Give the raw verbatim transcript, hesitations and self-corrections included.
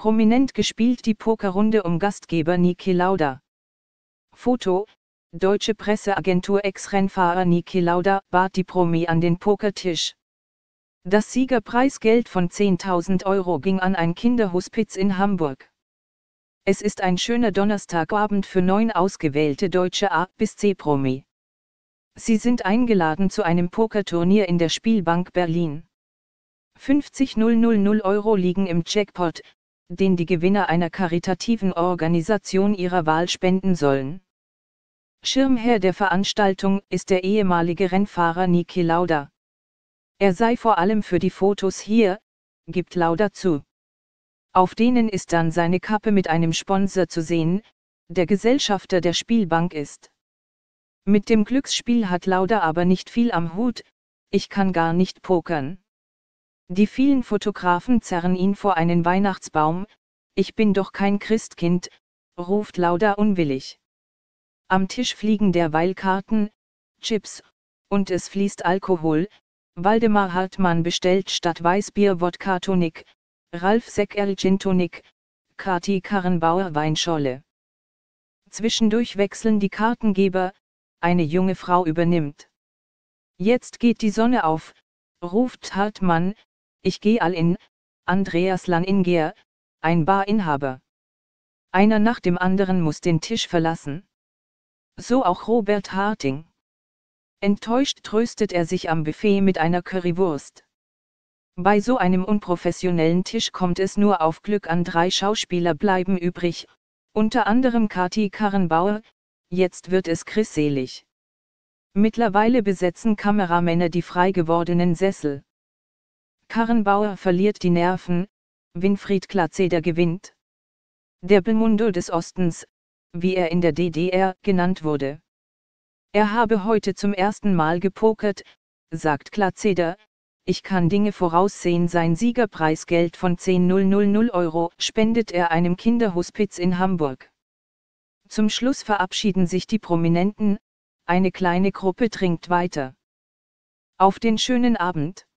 Prominent gespielt die Pokerrunde um Gastgeber Niki Lauda. Foto: Deutsche Presseagentur. Ex-Rennfahrer Niki Lauda bat die Promi an den Pokertisch. Das Siegerpreisgeld von zehntausend Euro ging an ein Kinderhospiz in Hamburg. Es ist ein schöner Donnerstagabend für neun ausgewählte deutsche A- bis C-Promi. Sie sind eingeladen zu einem Pokerturnier in der Spielbank Berlin. fünfzigtausend Euro liegen im Jackpot, den die Gewinner einer karitativen Organisation ihrer Wahl spenden sollen. Schirmherr der Veranstaltung ist der ehemalige Rennfahrer Niki Lauda. Er sei vor allem für die Fotos hier, gibt Lauda zu. Auf denen ist dann seine Kappe mit einem Sponsor zu sehen, der Gesellschafter der Spielbank ist. Mit dem Glücksspiel hat Lauda aber nicht viel am Hut, ich kann gar nicht pokern. Die vielen Fotografen zerren ihn vor einen Weihnachtsbaum, ich bin doch kein Christkind, ruft Lauda unwillig. Am Tisch fliegen derweil Karten, Chips, und es fließt Alkohol. Waldemar Hartmann bestellt statt Weißbier Wodka Tonic, Ralf Sekel-Cintonik, Kathi Karrenbauer Weinscholle. Zwischendurch wechseln die Kartengeber, eine junge Frau übernimmt. Jetzt geht die Sonne auf, ruft Hartmann, ich gehe all in. Andreas Laninger, ein Barinhaber. Einer nach dem anderen muss den Tisch verlassen. So auch Robert Harting. Enttäuscht tröstet er sich am Buffet mit einer Currywurst. Bei so einem unprofessionellen Tisch kommt es nur auf Glück an. Drei Schauspieler bleiben übrig, unter anderem Kathi Karrenbauer. Jetzt wird es grisselig. Mittlerweile besetzen Kameramänner die frei gewordenen Sessel. Karrenbauer verliert die Nerven, Winfried Glatzeder gewinnt. Der Belmondo des Ostens, wie er in der D D R genannt wurde. Er habe heute zum ersten Mal gepokert, sagt Glatzeder, ich kann Dinge voraussehen. Sein Siegerpreisgeld von zehntausend Euro spendet er einem Kinderhospiz in Hamburg. Zum Schluss verabschieden sich die Prominenten, eine kleine Gruppe trinkt weiter. Auf den schönen Abend!